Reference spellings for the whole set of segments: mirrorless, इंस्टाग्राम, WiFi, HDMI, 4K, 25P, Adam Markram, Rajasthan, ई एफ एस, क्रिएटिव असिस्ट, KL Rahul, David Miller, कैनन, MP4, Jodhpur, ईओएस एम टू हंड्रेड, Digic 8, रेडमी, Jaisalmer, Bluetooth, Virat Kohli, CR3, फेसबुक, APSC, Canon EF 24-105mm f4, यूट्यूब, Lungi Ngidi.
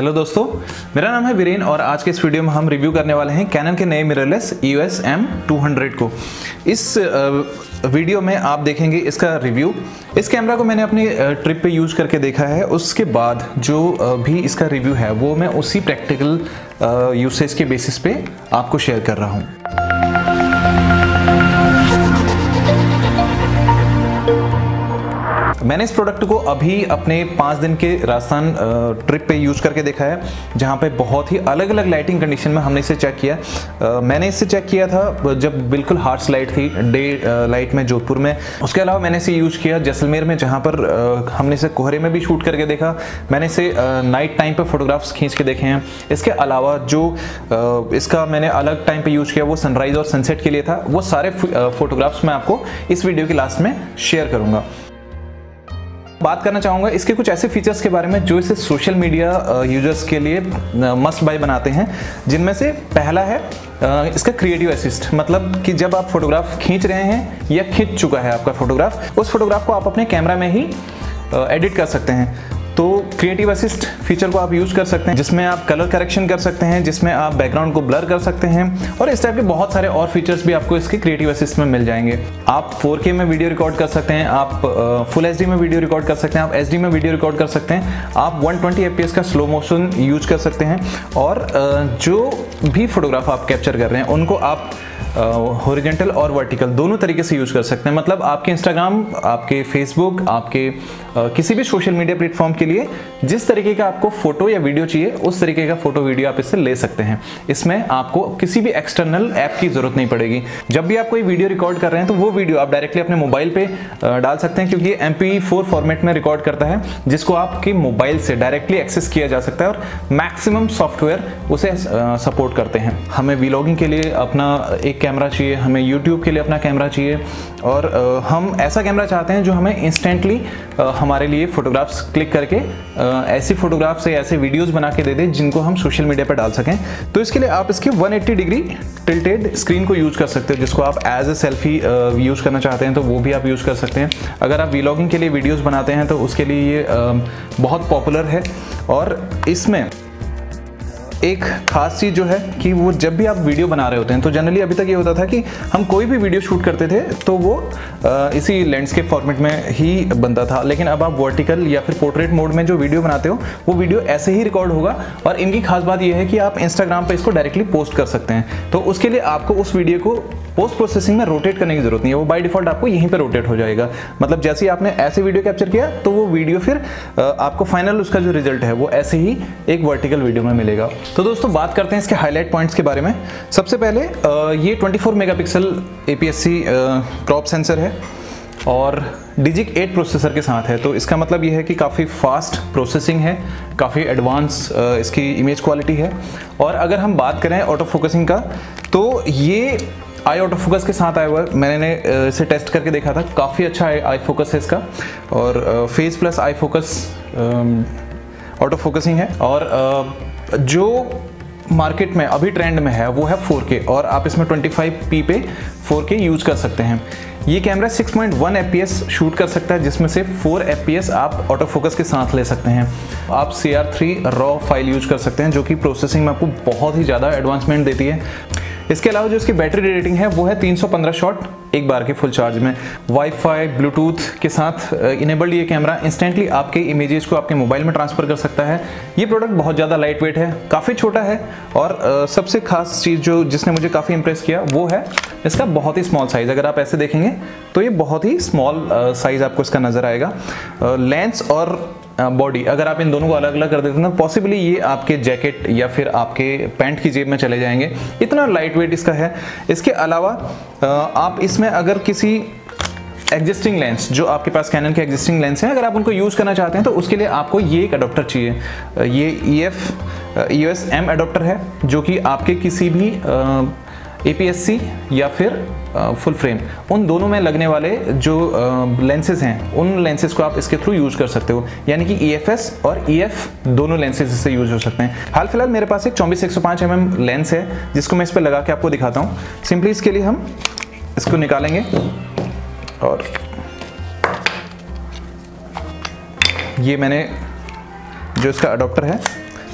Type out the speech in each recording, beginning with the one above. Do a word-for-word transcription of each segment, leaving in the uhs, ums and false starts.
Hello दोस्तों, मेरा नाम है वीरेन और आज के इस वीडियो में हम रिव्यू करने वाले हैं कैनन के नए mirrorless ईओएस एम टू हंड्रेड को। इस वीडियो में आप देखेंगे इसका रिव्यू। इस कैमरा को मैंने अपनी ट्रिप पे यूज करके देखा है, उसके बाद जो भी इसका रिव्यू है वो मैं उसी प्रैक्टिकल यूसेज के बेसिस पे आपको शेयर कर रहा हूँ। मैंने इस प्रोडक्ट को अभी अपने पाँच दिन के राजस्थान ट्रिप पे यूज़ करके देखा है, जहाँ पे बहुत ही अलग अलग लाइटिंग कंडीशन में हमने इसे चेक किया। आ, मैंने इसे चेक किया था जब बिल्कुल हार्श लाइट थी, डे लाइट में जोधपुर में। उसके अलावा मैंने इसे यूज़ किया जैसलमेर में, जहाँ पर आ, हमने इसे कोहरे में भी शूट करके देखा। मैंने इसे नाइट टाइम पर फोटोग्राफ्स खींच के देखे हैं। इसके अलावा जो आ, इसका मैंने अलग टाइम पर यूज़ किया वो सनराइज़ और सनसेट के लिए था। वो सारे फोटोग्राफ्स मैं आपको इस वीडियो के लास्ट में शेयर करूँगा। बात करना चाहूँगा इसके कुछ ऐसे फीचर्स के बारे में जो इसे सोशल मीडिया यूजर्स के लिए मस्ट बाय बनाते हैं, जिनमें से पहला है इसका क्रिएटिव असिस्ट। मतलब कि जब आप फोटोग्राफ खींच रहे हैं या खींच चुका है आपका फोटोग्राफ, उस फोटोग्राफ को आप अपने कैमरा में ही एडिट कर सकते हैं। तो क्रिएटिव असिस्ट फीचर को आप यूज़ कर सकते हैं, जिसमें आप कलर करेक्शन कर सकते हैं, जिसमें आप बैकग्राउंड को ब्लर कर सकते हैं, और इस टाइप के बहुत सारे और फीचर्स भी आपको इसके क्रिएटिव असिस्ट में मिल जाएंगे। आप फोर के में वीडियो रिकॉर्ड कर सकते हैं, आप फुल एच डी में वीडियो रिकॉर्ड कर सकते हैं, आप एच डी में वीडियो रिकॉर्ड कर सकते हैं, आप one twenty F P S का स्लो मोशन यूज कर सकते हैं, और जो भी फोटोग्राफ आप कैप्चर कर रहे हैं उनको आप हॉरिजेंटल और वर्टिकल दोनों तरीके से यूज़ कर सकते हैं। मतलब आपके इंस्टाग्राम, आपके फेसबुक, आपके किसी भी सोशल मीडिया प्लेटफॉर्म के लिए जिस तरीके का आपको फ़ोटो या वीडियो चाहिए उस तरीके का फ़ोटो वीडियो आप इससे ले सकते हैं। इसमें आपको किसी भी एक्सटर्नल ऐप की ज़रूरत नहीं पड़ेगी। जब भी आप कोई वीडियो रिकॉर्ड कर रहे हैं तो वो वीडियो आप डायरेक्टली अपने मोबाइल पर डाल सकते हैं, क्योंकि एम पी फोर फॉर्मेट में रिकॉर्ड करता है, जिसको आपके मोबाइल से डायरेक्टली एक्सेस किया जा सकता है, और मैक्सिमम सॉफ्टवेयर उसे सपोर्ट करते हैं। हमें व्लॉगिंग के लिए अपना एक कैमरा चाहिए, हमें यूट्यूब के लिए अपना कैमरा चाहिए, और आ, हम ऐसा कैमरा चाहते हैं जो हमें इंस्टेंटली हमारे लिए फ़ोटोग्राफ्स क्लिक करके आ, ऐसी फ़ोटोग्राफ्स या ऐसे वीडियोस बना के दे दे जिनको हम सोशल मीडिया पर डाल सकें। तो इसके लिए आप इसके one eighty degree tilted screen को यूज़ कर सकते हो, जिसको आप एज ए सेल्फी यूज़ करना चाहते हैं तो वो भी आप यूज़ कर सकते हैं। अगर आप व्लॉगिंग के लिए वीडियोज़ बनाते हैं तो उसके लिए ये आ, बहुत पॉपुलर है। और इसमें एक खास चीज़ जो है कि वो जब भी आप वीडियो बना रहे होते हैं तो जनरली अभी तक ये होता था कि हम कोई भी वीडियो शूट करते थे तो वो इसी लैंडस्केप फॉर्मेट में ही बनता था, लेकिन अब आप वर्टिकल या फिर पोर्ट्रेट मोड में जो वीडियो बनाते हो वो वीडियो ऐसे ही रिकॉर्ड होगा। और इनकी खास बात ये है कि आप इंस्टाग्राम पर इसको डायरेक्टली पोस्ट कर सकते हैं, तो उसके लिए आपको उस वीडियो को पोस्ट प्रोसेसिंग में रोटेट करने की ज़रूरत नहीं है। वो बाय डिफ़ॉल्ट आपको यहीं पर रोटेट हो जाएगा। मतलब जैसे ही आपने ऐसे वीडियो कैप्चर किया तो वो वीडियो फिर आपको फाइनल उसका जो रिजल्ट है वो ऐसे ही एक वर्टिकल वीडियो में मिलेगा। तो दोस्तों, बात करते हैं इसके हाईलाइट पॉइंट्स के बारे में। सबसे पहले ये चौबीस megapixel A P S C crop sensor है और डिजिक एट प्रोसेसर के साथ है, तो इसका मतलब ये है कि काफ़ी फास्ट प्रोसेसिंग है, काफ़ी एडवांस इसकी इमेज क्वालिटी है। और अगर हम बात करें ऑटो फोकसिंग का, तो ये आई ऑटो फोकस के साथ आया हुआ है। मैंने इसे टेस्ट करके देखा था, काफ़ी अच्छा आई फोकस है इसका, और face plus eye focus auto focusing है। और जो मार्केट में अभी ट्रेंड में है वो है फोर के, और आप इसमें ट्वेंटी फाइव पी पे फोर के यूज़ कर सकते हैं। ये camera six point one F P S shoot कर सकता है, जिसमें से फोर एफ पी एस आप ऑटो फोकस के साथ ले सकते हैं। आप C R three raw file use कर सकते हैं, जो कि प्रोसेसिंग में आपको बहुत ही ज़्यादा एडवांसमेंट देती है। इसके अलावा जो इसकी बैटरी रेटिंग है वो है तीन सौ पंद्रह शॉट एक बार के फुल चार्ज में। वाईफाई ब्लूटूथ के साथ इनेबल्ड ये कैमरा इंस्टेंटली आपके इमेजेस को आपके मोबाइल में ट्रांसफ़र कर सकता है। ये प्रोडक्ट बहुत ज़्यादा लाइट वेट है, काफ़ी छोटा है, और सबसे खास चीज़ जो जिसने मुझे काफ़ी इंप्रेस किया वो है इसका बहुत ही स्मॉल साइज़। अगर आप ऐसे देखेंगे तो ये बहुत ही स्मॉल साइज़ आपको इसका नज़र आएगा। लेंस और बॉडी अगर आप इन दोनों को अलग अलग कर देते हैं तो पॉसिबली ये आपके जैकेट या फिर आपके पैंट की जेब में चले जाएंगे, इतना लाइट वेट इसका है। इसके अलावा आप इसमें अगर किसी एग्जिस्टिंग लेंस, जो आपके पास कैनन के एग्जिस्टिंग लेंस हैं, अगर आप उनको यूज़ करना चाहते हैं तो उसके लिए आपको ये एक अडोप्टर चाहिए। ये E F E O S M adapter है, जो कि आपके किसी भी ए पी एस सी या फिर फुल फ्रेम उन दोनों में लगने वाले जो लेंसेज हैं उन लेंसेज को आप इसके थ्रू यूज़ कर सकते हो, यानी कि ई एफ एस और ई एफ दोनों लेंसेज इससे यूज़ हो सकते हैं। हाल फिलहाल मेरे पास एक चौबीस एक सौ पाँच एम एम लेंस है, जिसको मैं इस पर लगा के आपको दिखाता हूँ। सिंपली इसके लिए हम इसको निकालेंगे और ये मैंने जो इसका अडोप्टर है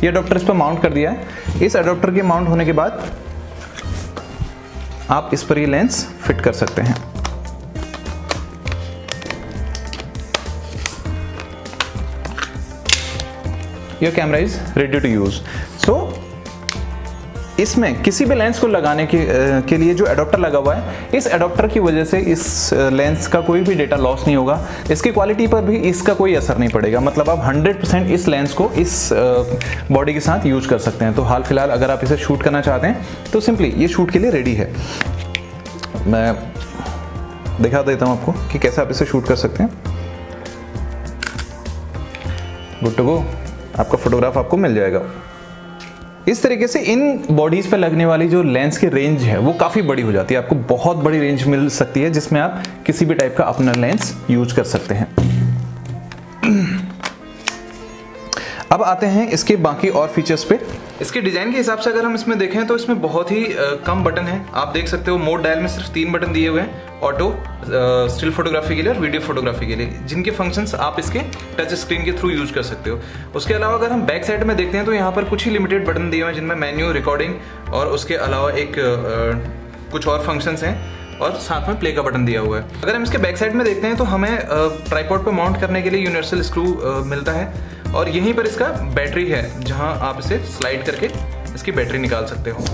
ये अडोप्टर इस पर माउंट कर दिया है। इस अडोप्टर के माउंट होने के बाद आप इस पर ये लेंस फिट कर सकते हैं। Your camera is ready to use. So इसमें किसी भी लेंस को लगाने के, के लिए जो एडोप्टर लगा हुआ है, इस एडोप्टर की वजह से इस लेंस का कोई भी डेटा लॉस नहीं होगा, इसकी क्वालिटी पर भी इसका कोई असर नहीं पड़ेगा। मतलब आप हंड्रेड परसेंट इस लेंस को इस बॉडी के साथ यूज कर सकते हैं। तो हाल फिलहाल अगर आप इसे शूट करना चाहते हैं तो सिंपली ये शूट के लिए रेडी है। मैं दिखा देता हूँ आपको कि कैसे आप इसे शूट कर सकते हैं। गुड टू गो, आपका फोटोग्राफ आपको मिल जाएगा। इस तरीके से इन बॉडीज़ पर लगने वाली जो लेंस की रेंज है वो काफ़ी बड़ी हो जाती है। आपको बहुत बड़ी रेंज मिल सकती है जिसमें आप किसी भी टाइप का अपना लेंस यूज कर सकते हैं। अब आते हैं इसके बाकी और फीचर्स पे। इसके डिज़ाइन के हिसाब से अगर हम इसमें देखें तो इसमें बहुत ही कम बटन है। आप देख सकते हो मोड डायल में सिर्फ तीन बटन दिए हुए हैं, ऑटो, स्टिल फोटोग्राफी के लिए और वीडियो फोटोग्राफी के लिए, जिनके फंक्शंस आप इसके टच स्क्रीन के थ्रू यूज कर सकते हो। उसके अलावा अगर हम बैक साइड में देखते हैं तो यहाँ पर कुछ ही लिमिटेड बटन दिए हुए हैं, जिनमें मेन्यू, रिकॉर्डिंग और उसके अलावा एक आ, कुछ और फंक्शंस हैं और साथ में प्ले का बटन दिया हुआ है। अगर हम इसके बैक साइड में देखते हैं तो हमें ट्राइपॉड पर माउंट करने के लिए यूनिवर्सल स्क्रू मिलता है और यहीं पर इसका बैटरी है, जहां आप इसे स्लाइड करके इसकी बैटरी निकाल सकते हो।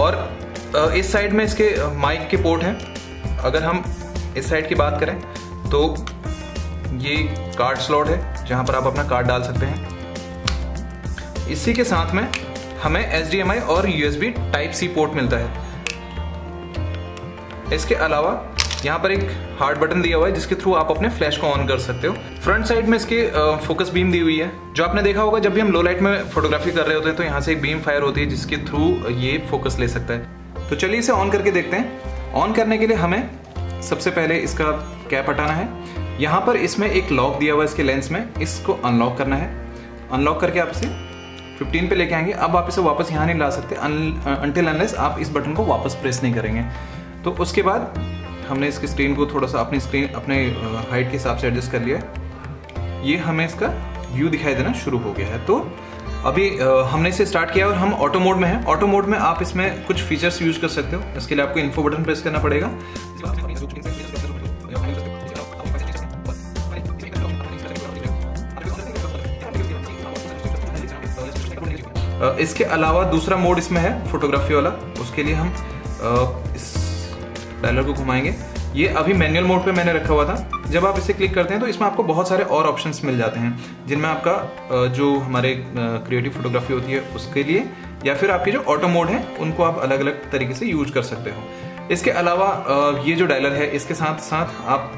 और इस साइड में इसके माइक के पोर्ट हैं। अगर हम इस साइड की बात करें तो ये कार्ड स्लॉट है, जहां पर आप अपना कार्ड डाल सकते हैं। इसी के साथ में हमें एच डी एम आई और U S B type C port मिलता है। इसके अलावा यहाँ पर एक हार्ट बटन दिया हुआ है, जिसके थ्रू आप अपने फ्लैश को ऑन कर सकते हो। फ्रंट साइड में इसके फोकस बीम दी हुई है, जो आपने देखा होगा जब भी हम लो लाइट में फोटोग्राफी कर रहे होते हैं तो यहाँ से एक बीम फायर होती है जिसके थ्रू ये फोकस ले सकता है। तो चलिए इसे ऑन करके देखते हैं। ऑन करने के लिए हमें सबसे पहले इसका कैप हटाना है। यहाँ पर इसमें एक लॉक दिया हुआ है इसके लेंस में, इसको अनलॉक करना है। अनलॉक करके आप इसे फिफ्टीन पे लेके आएंगे। अब आप इसे वापस यहाँ नहीं ला सकते अनटिल अनलेस आप इस बटन को वापस प्रेस नहीं करेंगे। तो उसके बाद हमने इसकी स्क्रीन को थोड़ा सा अपनी स्क्रीन अपने हाइट के हिसाब से एडजस्ट कर लिया है। ये हमें इसका व्यू दिखाई देना शुरू हो गया है। तो अभी हमने इसे स्टार्ट किया और हम ऑटो मोड में हैं। ऑटो मोड में आप इसमें कुछ फीचर्स यूज कर सकते हो। इसके लिए आपको इन्फो बटन प्रेस करना पड़ेगा। इसके अलावा दूसरा मोड इसमें है फोटोग्राफी वाला। उसके लिए हम इस डायलर को घुमाएंगे। ये अभी मैनुअल मोड पे मैंने रखा हुआ था। जब आप इसे क्लिक करते हैं तो इसमें आपको बहुत सारे और ऑप्शंस मिल जाते हैं, जिनमें आपका जो हमारे क्रिएटिव फोटोग्राफी होती है उसके लिए, या फिर आपके जो ऑटो मोड है उनको आप अलग अलग तरीके से यूज कर सकते हो। इसके अलावा ये जो डायलर है इसके साथ साथ आप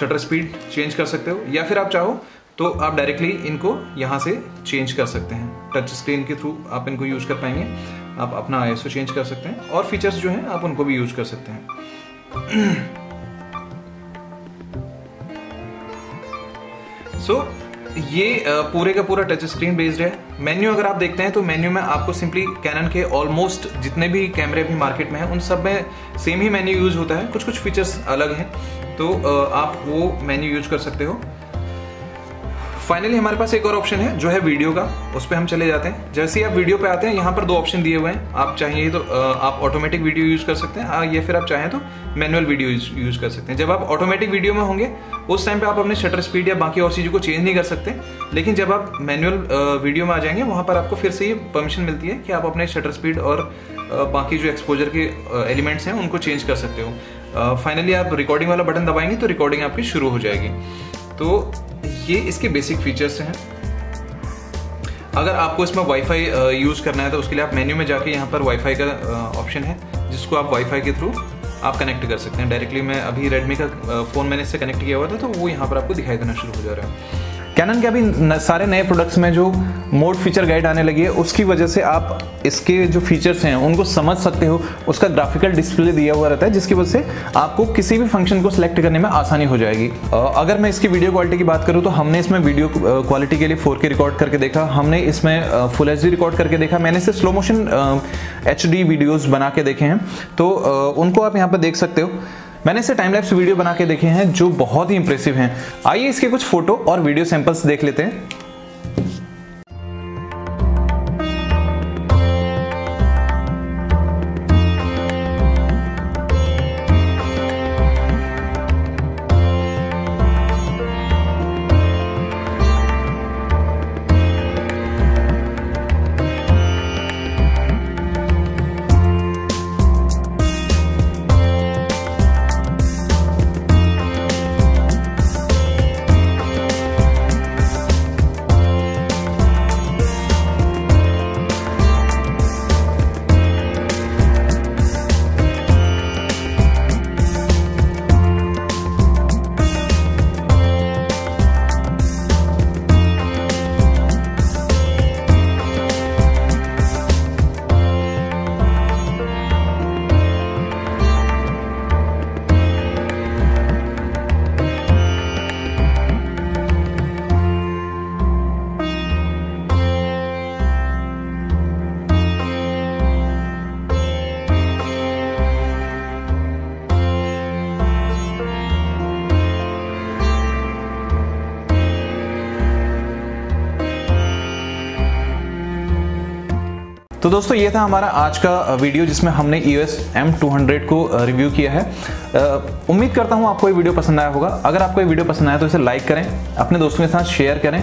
शटर स्पीड चेंज कर सकते हो, या फिर आप चाहो तो आप डायरेक्टली इनको यहाँ से चेंज कर सकते हैं। टच स्क्रीन के थ्रू आप इनको यूज कर पाएंगे। आप अपना आई एस ओ चेंज कर सकते हैं और फीचर्स जो हैं आप उनको भी यूज कर सकते हैं। सो so, ये पूरे का पूरा टच स्क्रीन बेस्ड है। मेन्यू अगर आप देखते हैं तो मेन्यू में आपको सिंपली कैनन के ऑलमोस्ट जितने भी कैमरे भी मार्केट में हैं उन सब में सेम ही मेन्यू यूज होता है। कुछ कुछ फीचर्स अलग हैं तो आप वो मेन्यू यूज कर सकते हो। फाइनली हमारे पास एक और ऑप्शन है जो है वीडियो का। उस पर हम चले जाते हैं। जैसे ही आप वीडियो पे आते हैं यहाँ पर दो ऑप्शन दिए हुए हैं। आप चाहिए तो आप ऑटोमेटिक वीडियो यूज़ कर सकते हैं, या फिर आप चाहें तो मैनुअल वीडियो यूज़ कर सकते हैं। जब आप ऑटोमेटिक वीडियो में होंगे उस टाइम पे आप अपने शटर स्पीड या बाकी और चीज़ों को चेंज नहीं कर सकते, लेकिन जब आप मैनुअल वीडियो में आ जाएंगे वहाँ पर आपको फिर से ये परमिशन मिलती है कि आप अपने शटर स्पीड और बाकी जो एक्सपोजर के एलिमेंट्स हैं उनको चेंज कर सकते हो। फाइनली आप रिकॉर्डिंग वाला बटन दबाएंगे तो रिकॉर्डिंग आपकी शुरू हो जाएगी। तो ये इसके बेसिक फीचर्स हैं। अगर आपको इसमें वाईफाई यूज़ करना है तो उसके लिए आप मेन्यू में जाके यहाँ पर वाईफाई का ऑप्शन है, जिसको आप वाईफाई के थ्रू आप कनेक्ट कर सकते हैं डायरेक्टली। मैं अभी रेडमी का फ़ोन मैंने इससे कनेक्ट किया हुआ था तो वो यहाँ पर आपको दिखाई देना शुरू हो जा रहा है। कैनन के अभी सारे नए प्रोडक्ट्स में जो मोड फीचर गाइड आने लगी है उसकी वजह से आप इसके जो फीचर्स हैं उनको समझ सकते हो। उसका ग्राफिकल डिस्प्ले दिया हुआ रहता है जिसकी वजह से आपको किसी भी फंक्शन को सिलेक्ट करने में आसानी हो जाएगी। अगर मैं इसकी वीडियो क्वालिटी की बात करूं तो हमने इसमें वीडियो क्वालिटी के लिए फोर के रिकॉर्ड करके देखा, हमने इसमें फुल एच डी रिकॉर्ड करके देखा, मैंने इसे slow motion H D videos बना के देखे हैं। तो उनको आप यहाँ पर देख सकते हो। मैंने इससे टाइम लैप्स वीडियो बना के देखे हैं जो बहुत ही इंप्रेसिव हैं। आइए इसके कुछ फोटो और वीडियो सैंपल्स देख लेते हैं। तो दोस्तों ये था हमारा आज का वीडियो जिसमें हमने E O S M two hundred को रिव्यू किया है। उम्मीद करता हूँ आपको ये वीडियो पसंद आया होगा। अगर आपको ये वीडियो पसंद आया तो इसे लाइक करें, अपने दोस्तों के साथ शेयर करें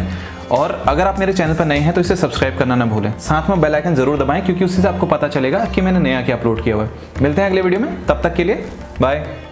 और अगर आप मेरे चैनल पर नए हैं तो इसे सब्सक्राइब करना ना भूलें। साथ में बेल आइकन जरूर दबाएं क्योंकि उससे आपको पता चलेगा कि मैंने नया क्या अपलोड किया हुआ है। मिलते हैं अगले वीडियो में, तब तक के लिए बाय।